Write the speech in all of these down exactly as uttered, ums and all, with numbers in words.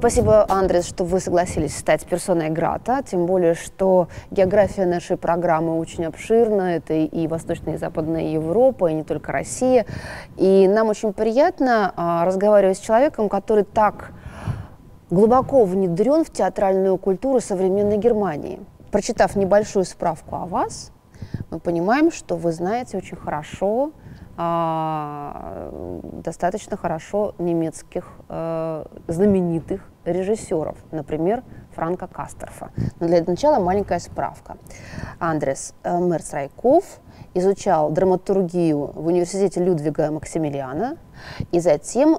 Спасибо, Андреас, что вы согласились стать персоной грата, тем более, что география нашей программы очень обширна, это и Восточная, и Западная Европа, и не только Россия. И нам очень приятно а, разговаривать с человеком, который так глубоко внедрен в театральную культуру современной Германии. Прочитав небольшую справку о вас, мы понимаем, что вы знаете очень хорошо, а, достаточно хорошо немецких а, знаменитых режиссеров, например, Франка Касторфа. Но для начала маленькая справка. Андреас Мерц-Райков изучал драматургию в университете Людвига Максимилиана и затем э,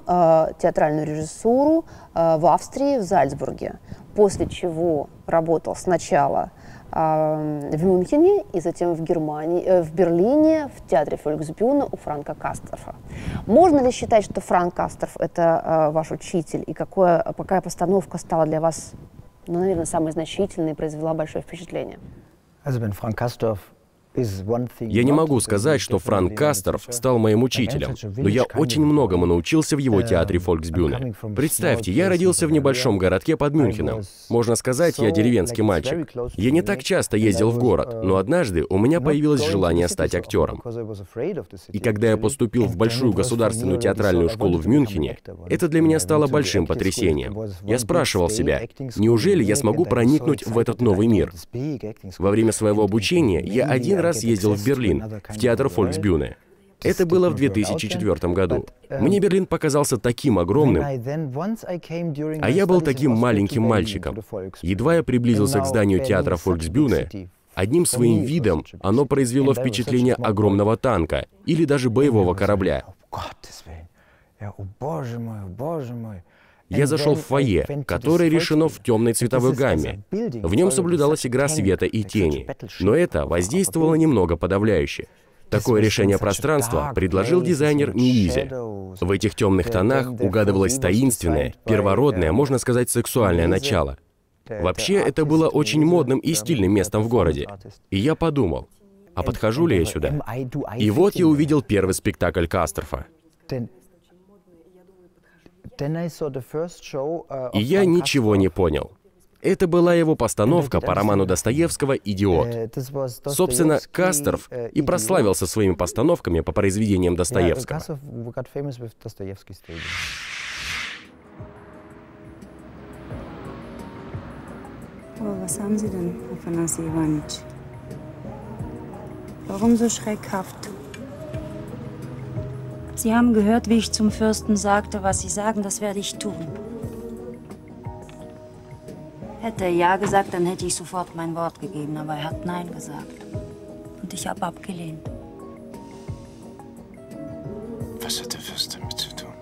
театральную режиссуру э, в Австрии, в Зальцбурге, после чего работал сначала э, в Мюнхене и затем в Германии, э, в Берлине, в театре Фольксбюне у Франка Касторфа. Можно ли считать, что Франк Касторф – это э, ваш учитель, и какое, какая постановка стала для вас, ну, наверное, самой значительной и произвела большое впечатление? Франк Касторф. Я не могу сказать, что Франк Касторф стал моим учителем, но я очень многому научился в его театре Фольксбюне. Представьте, я родился в небольшом городке под Мюнхеном. Можно сказать, я деревенский мальчик. Я не так часто ездил в город, но однажды у меня появилось желание стать актером. И когда я поступил в большую государственную театральную школу в Мюнхене, это для меня стало большим потрясением. Я спрашивал себя, неужели я смогу проникнуть в этот новый мир? Во время своего обучения я один раз ездил в Берлин, в театр Фольксбюне. Это было в две тысячи четвёртом году. Мне Берлин показался таким огромным, а я был таким маленьким мальчиком. Едва я приблизился к зданию театра Фольксбюне, одним своим видом оно произвело впечатление огромного танка или даже боевого корабля. О, боже мой, боже мой. Я зашел в фойе, которое решено в темной цветовой гамме. В нем соблюдалась игра света и тени, но это воздействовало немного подавляюще. Такое решение пространства предложил дизайнер Низа. В этих темных тонах угадывалось таинственное, первородное, можно сказать, сексуальное начало. Вообще, это было очень модным и стильным местом в городе. И я подумал, а подхожу ли я сюда? И вот я увидел первый спектакль Касторфа. И я ничего не понял. Это была его постановка по роману Достоевского «Идиот». Собственно, Касторф и прославился своими постановками по произведениям Достоевского. Sie haben gehört, wie ich zum Fürsten sagte, was Sie sagen, das werde ich tun. Hätte er ja gesagt, dann hätte ich sofort mein Wort gegeben, aber er hat nein gesagt. Und ich habe abgelehnt. Was hat der Fürst damit zu tun?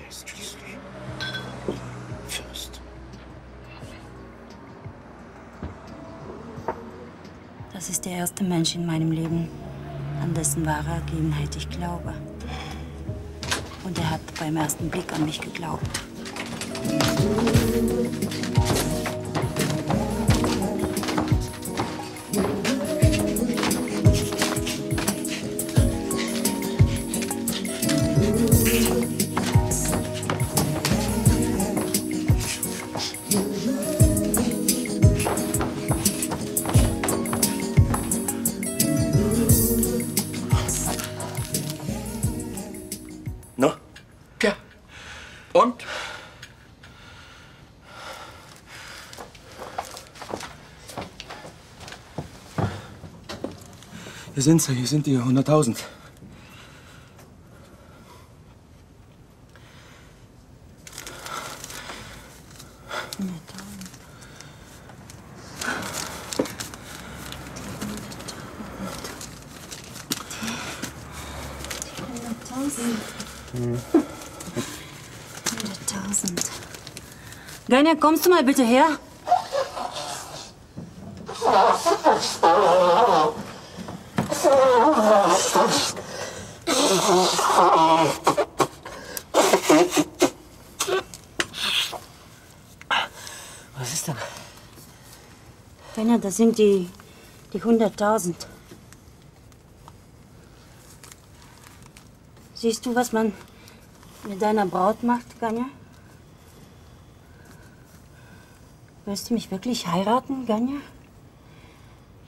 Wer ist schließlich? Fürst. Das ist der erste Mensch in meinem Leben, an dessen wahre Ergebenheit ich glaube. Und er hat beim ersten Blick an mich geglaubt. Hier sind sie, hier sind die hunderttausend. hunderttausend. Deine, kommst du mal bitte her? Was ist denn? Daniel, das sind die die hunderttausend. Siehst du, was man mit deiner Braut macht, Ganja? Willst du mich wirklich heiraten, Ganja?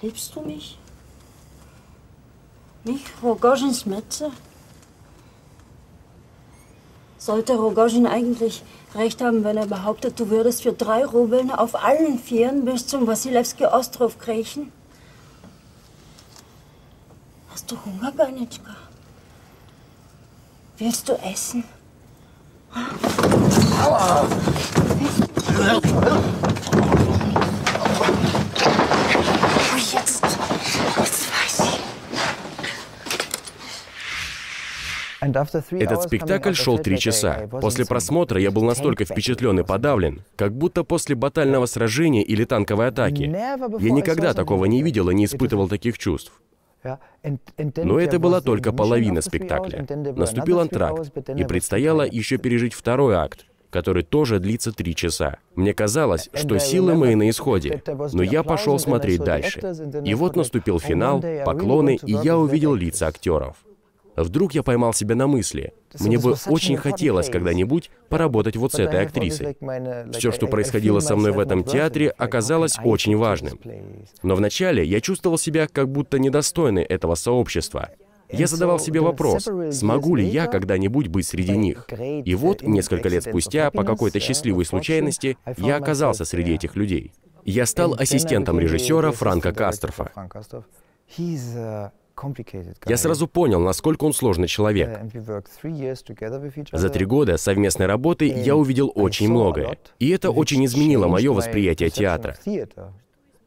Liebst du mich? Mich, Rogozins Metze? Sollte Rogozin eigentlich recht haben, wenn er behauptet, du würdest für drei Rubeln auf allen Vieren bis zum Wassilewski-Ostrov kriechen? Hast du Hunger, Ganitschka? Willst du essen? Aua! Jetzt, jetzt weiß ich. Этот спектакль шел три часа. После просмотра я был настолько впечатлен и подавлен, как будто после батального сражения или танковой атаки. Я никогда такого не видел и не испытывал таких чувств. Но это была только половина спектакля. Наступил антракт, и предстояло еще пережить второй акт, который тоже длится три часа. Мне казалось, что силы мои на исходе, но я пошел смотреть дальше. И вот наступил финал, поклоны, и я увидел лица актеров. Вдруг я поймал себя на мысли, мне бы очень хотелось когда-нибудь поработать вот с этой актрисой. Все, что происходило со мной в этом театре, оказалось очень важным. Но вначале я чувствовал себя как будто недостойный этого сообщества. Я задавал себе вопрос, смогу ли я когда-нибудь быть среди них? И вот, несколько лет спустя, по какой-то счастливой случайности, я оказался среди этих людей. Я стал ассистентом режиссера Франка Касторфа. Я сразу понял, насколько он сложный человек. За три года совместной работы я увидел очень многое. И это очень изменило мое восприятие театра.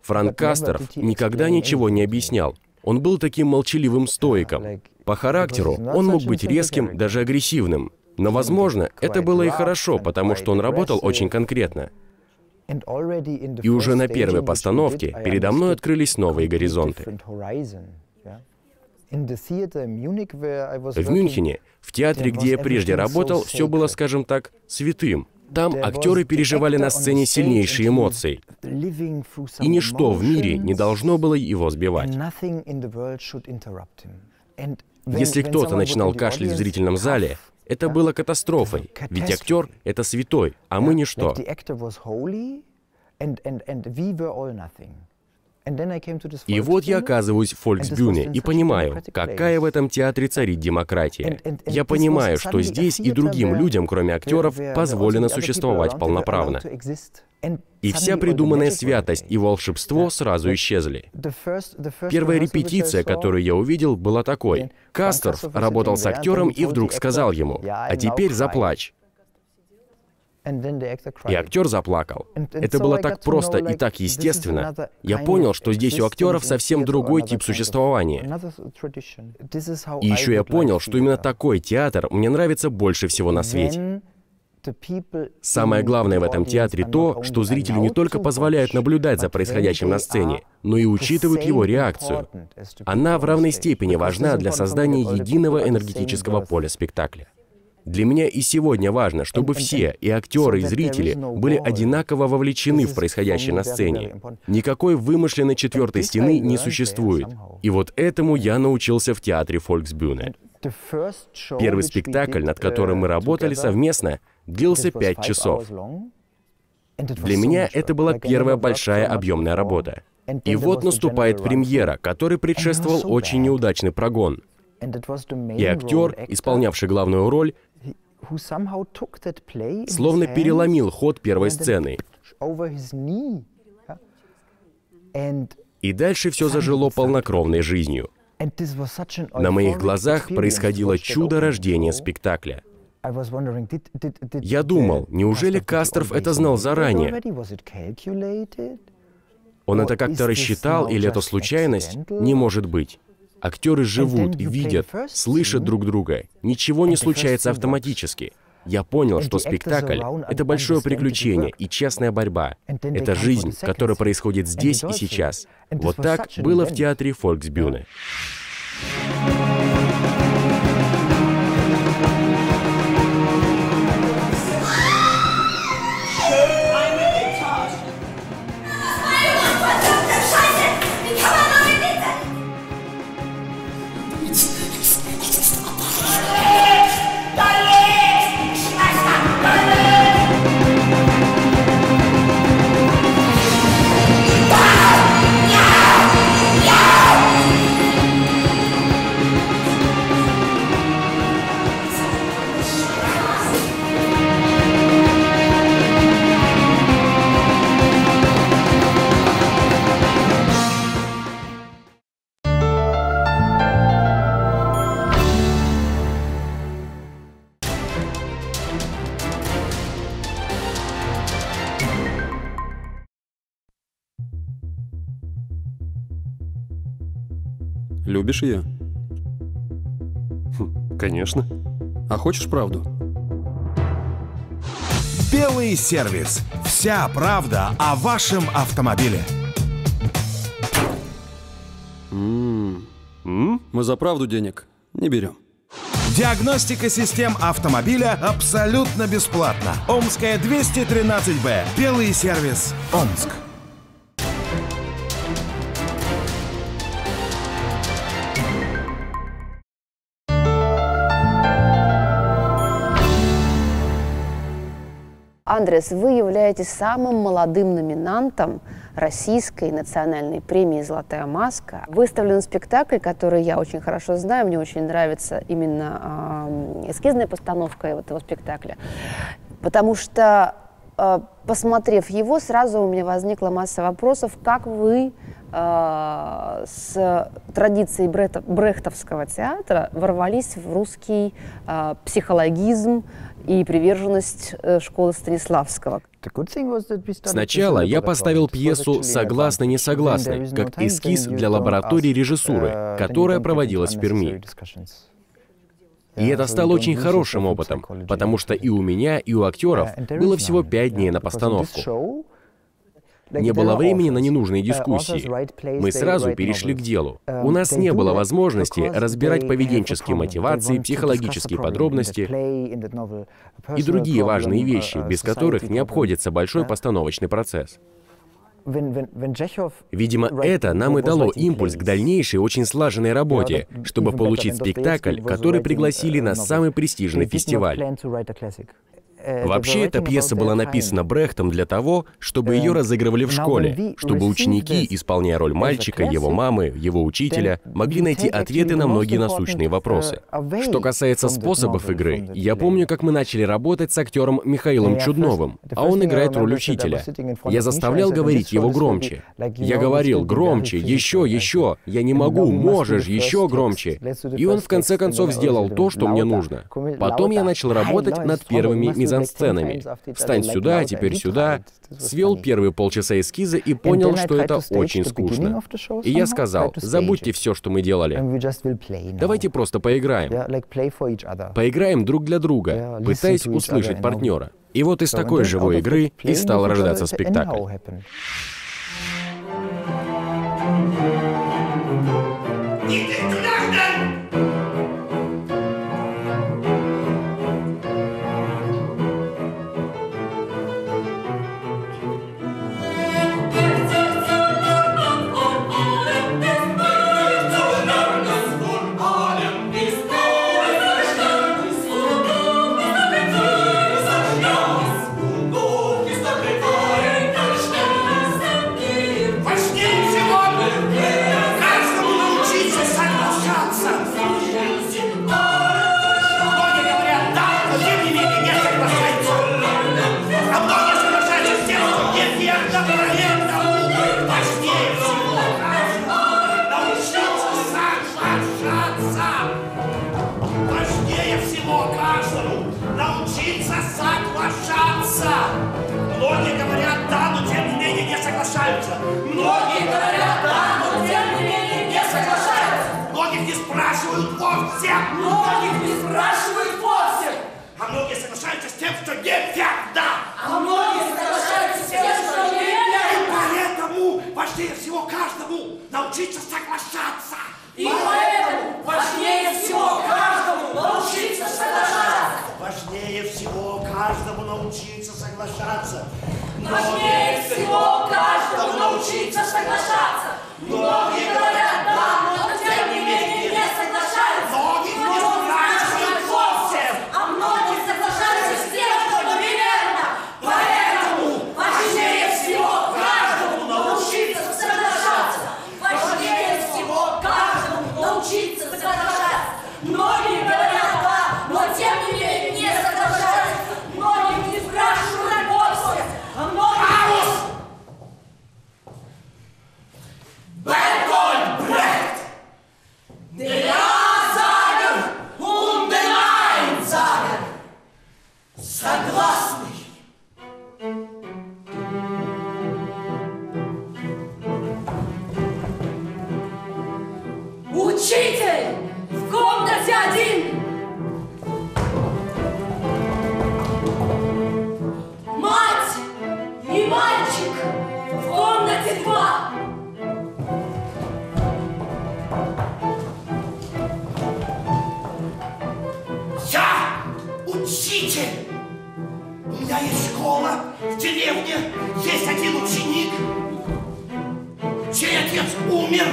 Франк Касторф никогда ничего не объяснял. Он был таким молчаливым стоиком. По характеру он мог быть резким, даже агрессивным. Но, возможно, это было и хорошо, потому что он работал очень конкретно. И уже на первой постановке передо мной открылись новые горизонты. В Мюнхене, в театре, где я прежде работал, все было, скажем так, святым. Там актеры переживали на сцене сильнейшие эмоции. И ничто в мире не должно было его сбивать. Если кто-то начинал кашлять в зрительном зале, это было катастрофой, ведь актер — это святой, а мы — ничто. И вот я оказываюсь в Фольксбюне и понимаю, какая в этом театре царит демократия. Я понимаю, что здесь и другим людям, кроме актеров, позволено существовать полноправно. И вся придуманная святость и волшебство сразу исчезли. Первая репетиция, которую я увидел, была такой. Касторф работал с актером и вдруг сказал ему: «А теперь заплачь». И актер заплакал. Это было так просто и так естественно. Я понял, что здесь у актеров совсем другой тип существования. И еще я понял, что именно такой театр мне нравится больше всего на свете. Самое главное в этом театре то, что зрители не только позволяют наблюдать за происходящим на сцене, но и учитывают его реакцию. Она в равной степени важна для создания единого энергетического поля спектакля. Для меня и сегодня важно, чтобы все, и актеры, и зрители, были одинаково вовлечены в происходящее на сцене. Никакой вымышленной четвертой стены не существует. И вот этому я научился в театре Фольксбюне. Первый спектакль, над которым мы работали совместно, длился пять часов. Для меня это была первая большая объемная работа. И вот наступает премьера, которой предшествовал очень неудачный прогон. И актер, исполнявший главную роль, словно переломил ход первой сцены. И дальше все зажило полнокровной жизнью. На моих глазах происходило чудо рождения спектакля. Я думал, неужели Касторф это знал заранее? Он это как-то рассчитал, или это случайность? Не может быть. Актеры живут, видят, слышат друг друга. Ничего не случается автоматически. Я понял, что спектакль — это большое приключение и честная борьба. Это жизнь, которая происходит здесь и сейчас. Вот так было в театре Фольксбюне. Любишь ее? Хм, конечно. А хочешь правду? Белый сервис. Вся правда о вашем автомобиле. М-м-м. М-м? Мы за правду денег не берем. Диагностика систем автомобиля абсолютно бесплатна. Омская двести тринадцать бэ. Белый сервис. Омск. Андреас, вы являетесь самым молодым номинантом российской национальной премии «Золотая маска». Выставлен спектакль, который я очень хорошо знаю, мне очень нравится именно эскизная постановка этого спектакля, потому что, посмотрев его, сразу у меня возникла масса вопросов, как вы с традицией брехтовского театра ворвались в русский психологизм и приверженность школы Станиславского. Сначала я поставил пьесу «Согласный/Несогласный» как эскиз для лаборатории режиссуры, которая проводилась в Перми. И это стало очень хорошим опытом, потому что и у меня, и у актеров было всего пять дней на постановку. Не было времени на ненужные дискуссии. Мы сразу перешли к делу. У нас не было возможности разбирать поведенческие мотивации, психологические подробности и другие важные вещи, без которых не обходится большой постановочный процесс. Видимо, это нам и дало импульс к дальнейшей очень слаженной работе, чтобы получить спектакль, который пригласили на самый престижный фестиваль. Вообще, эта пьеса была написана Брехтом для того, чтобы ее разыгрывали в школе, чтобы ученики, исполняя роль мальчика, его мамы, его учителя, могли найти ответы на многие насущные вопросы. Что касается способов игры, я помню, как мы начали работать с актером Михаилом Чудновым, а он играет роль учителя. Я заставлял говорить его громче. Я говорил: громче, еще, еще, я не могу, можешь, еще громче. И он в конце концов сделал то, что мне нужно. Потом я начал работать над первыми мизансценами. сценами. «Встань сюда, теперь сюда». Свел первые полчаса эскиза и понял, что это очень скучно. И я сказал: забудьте все, что мы делали. Давайте просто поиграем. Поиграем друг для друга, пытаясь услышать партнера. И вот из такой живой игры и стал рождаться спектакль. Back on! есть школа в деревне, есть один ученик, чей отец умер.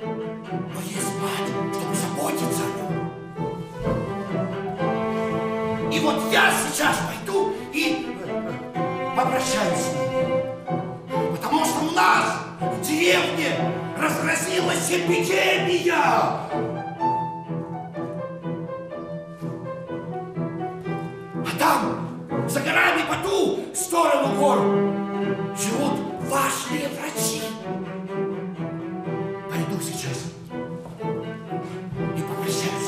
Но есть мать, чтобы заботиться о нем. И вот я сейчас пойду и попрощаюсь с ним. Потому что у нас в деревне разразилась эпидемия. За горами по ту сторону гор живут важные врачи. Пойду сейчас и попрощаюсь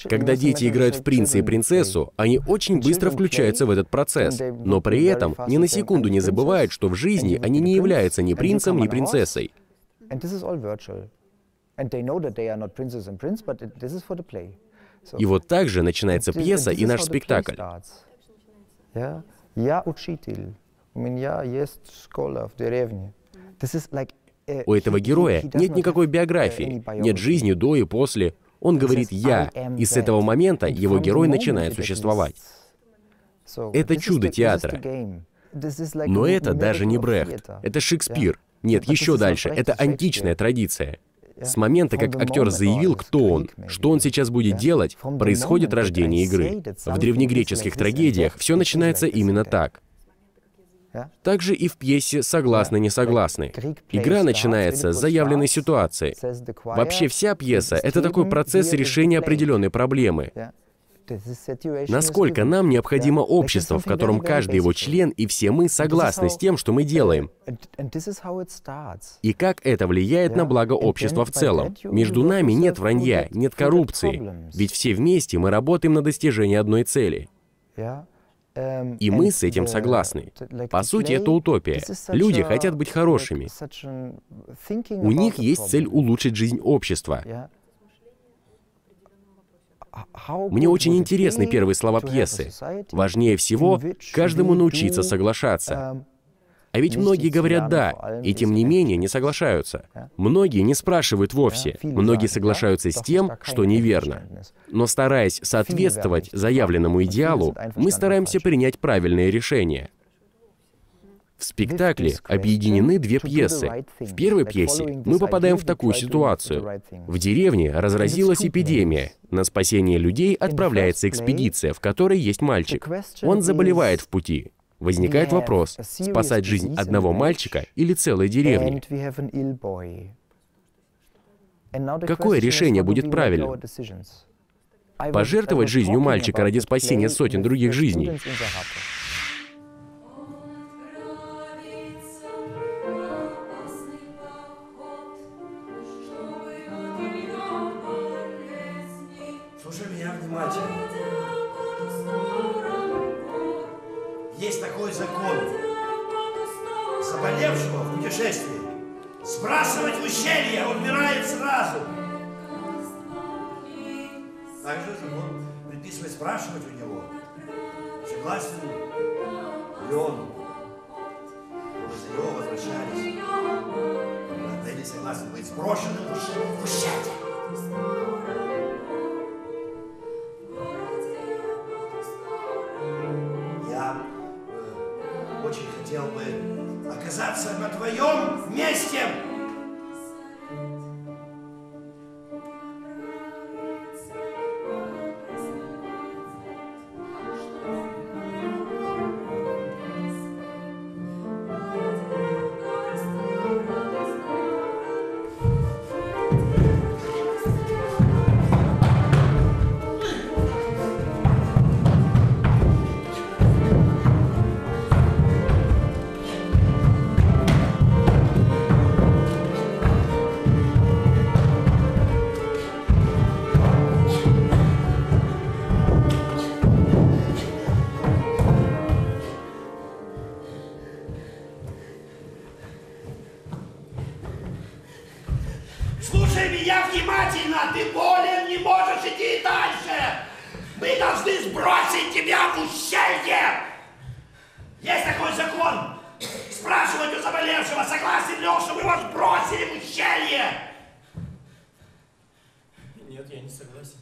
с ними. Когда дети играют в принца и принцессу, они очень быстро включаются в этот процесс, но при этом ни на секунду не забывают, что в жизни они не являются ни принцем, ни принцессой. И вот так же начинается пьеса и наш спектакль. Я учитель. У меня есть школа в деревне. У этого героя нет никакой биографии, нет жизни до и после. Он говорит «я», и с этого момента его герой начинает существовать. Это чудо театра. Но это даже не Брехт, это Шекспир. Нет, еще дальше, это античная традиция. С момента, как актер заявил, кто он, что он сейчас будет делать, происходит рождение игры. В древнегреческих трагедиях все начинается именно так. Также и в пьесе «Согласны/Несогласны». Игра начинается с заявленной ситуации. Вообще вся пьеса — это такой процесс решения определенной проблемы. Насколько нам необходимо общество, в котором каждый его член и все мы согласны с тем, что мы делаем. И как это влияет на благо общества в целом. Между нами нет вранья, нет коррупции, ведь все вместе мы работаем на достижение одной цели. И мы с этим согласны. По сути, это утопия. Люди хотят быть хорошими. У них есть цель улучшить жизнь общества. Мне очень интересны первые слова пьесы. Важнее всего каждому научиться соглашаться. А ведь многие говорят «да», и тем не менее не соглашаются. Многие не спрашивают вовсе. Многие соглашаются с тем, что неверно. Но стараясь соответствовать заявленному идеалу, мы стараемся принять правильные решения. В спектакле объединены две пьесы. В первой пьесе мы попадаем в такую ситуацию. В деревне разразилась эпидемия. На спасение людей отправляется экспедиция, в которой есть мальчик. Он заболевает в пути. Возникает вопрос, спасать жизнь одного мальчика или целой деревни? Какое решение будет правильным? Пожертвовать жизнью мальчика ради спасения сотен других жизней? Есть такой закон. Заболевшего в путешествии сбрасывать в ущелье, умирает сразу. Также закон предписывает спрашивать у него, согласен ли он. После него возвращались. В отеле согласен быть сброшенным в ущелье. Очень хотел бы оказаться на твоем месте. Нет, я не согласен.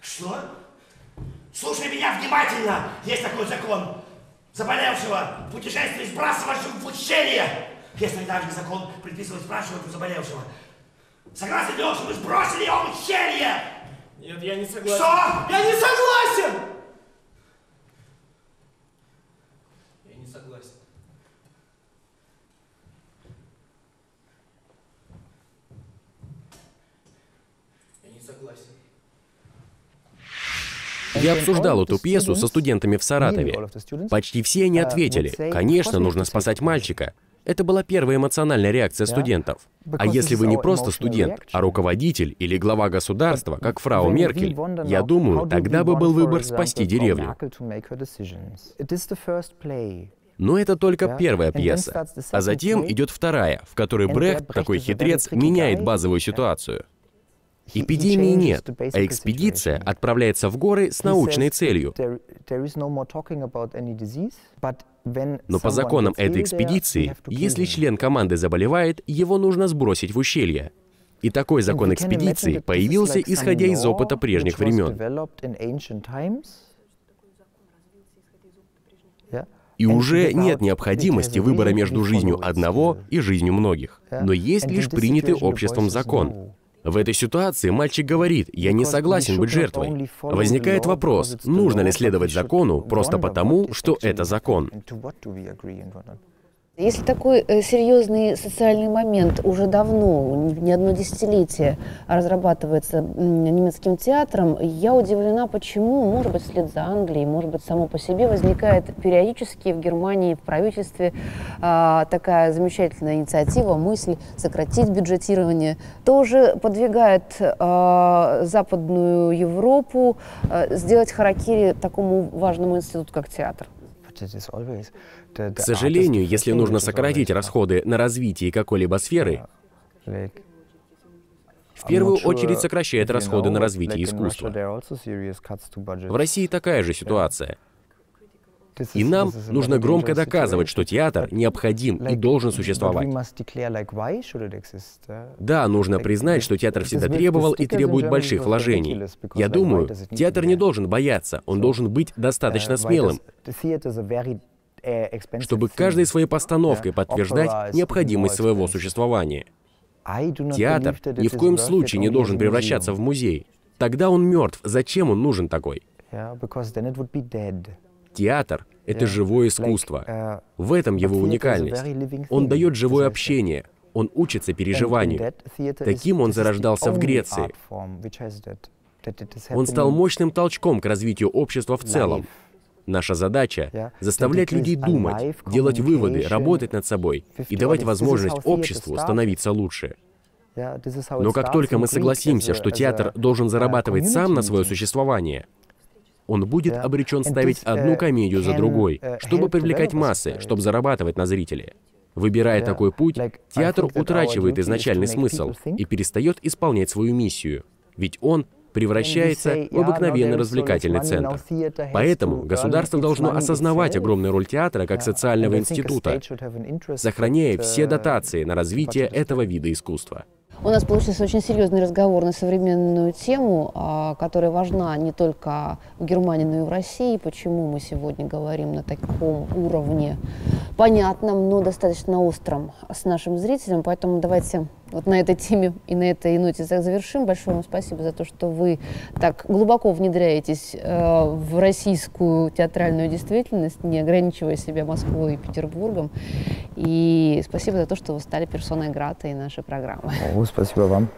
Что? Слушай меня внимательно! Есть такой закон. Заболевшего в путешествии сбрасывающего в учение. Есть тогда же закон предписывать спрашивать у заболевшего. Согласен ли он, что вы сбросили его в учение? Нет, я не согласен. Что? Я не согласен! Я не согласен. Я не согласен. Я обсуждал эту пьесу со студентами в Саратове. Почти все они ответили, конечно, нужно спасать мальчика. Это была первая эмоциональная реакция студентов. А если вы не просто студент, а руководитель или глава государства, как фрау Меркель, я думаю, тогда бы был выбор спасти деревню. Но это только первая пьеса. А затем идет вторая, в которой Брехт, такой хитрец, меняет базовую ситуацию. Эпидемии нет, а экспедиция отправляется в горы с научной целью. Но по законам этой экспедиции, если член команды заболевает, его нужно сбросить в ущелье. И такой закон экспедиции появился, исходя из опыта прежних времен. И уже нет необходимости выбора между жизнью одного и жизнью многих. Но есть лишь принятый обществом закон. В этой ситуации мальчик говорит, я не согласен быть жертвой. Возникает вопрос, нужно ли следовать закону просто потому, что это закон. Если такой серьезный социальный момент уже давно, не одно десятилетие, разрабатывается немецким театром, я удивлена, почему, может быть, вслед за Англией, может быть, само по себе возникает периодически в Германии, в правительстве такая замечательная инициатива, мысль сократить бюджетирование. Тоже подвигает Западную Европу сделать харакири такому важному институту, как театр. К сожалению, если нужно сократить расходы на развитие какой-либо сферы, в первую очередь сокращает расходы на развитие искусства. В России такая же ситуация. И нам нужно громко доказывать, что театр необходим и должен существовать. Да, нужно признать, что театр всегда требовал и требует больших вложений. Я думаю, театр не должен бояться, он должен быть достаточно смелым, чтобы каждой своей постановкой подтверждать необходимость своего существования. Театр ни в коем случае не должен превращаться в музей. Тогда он мертв, зачем он нужен такой? Театр — это живое искусство. В этом его уникальность. Он дает живое общение, он учится переживанию. Таким он зарождался в Греции. Он стал мощным толчком к развитию общества в целом. Наша задача — заставлять людей думать, делать выводы, работать над собой и давать возможность обществу становиться лучше. Но как только мы согласимся, что театр должен зарабатывать сам на свое существование, он будет обречен ставить одну комедию за другой, чтобы привлекать массы, чтобы зарабатывать на зрителя. Выбирая такой путь, театр утрачивает изначальный смысл и перестает исполнять свою миссию, ведь он превращается в обыкновенный развлекательный центр. Поэтому государство должно осознавать огромную роль театра как социального института, сохраняя все дотации на развитие этого вида искусства. У нас получился очень серьезный разговор на современную тему, которая важна не только в Германии, но и в России. Почему мы сегодня говорим на таком уровне понятном, но достаточно остром с нашим зрителем. Поэтому давайте вот на этой теме и на этой ноте завершим. Большое вам спасибо за то, что вы так глубоко внедряетесь в российскую театральную действительность, не ограничивая себя Москвой и Петербургом. И спасибо за то, что вы стали персоной грата и нашей программы. Спасибо вам.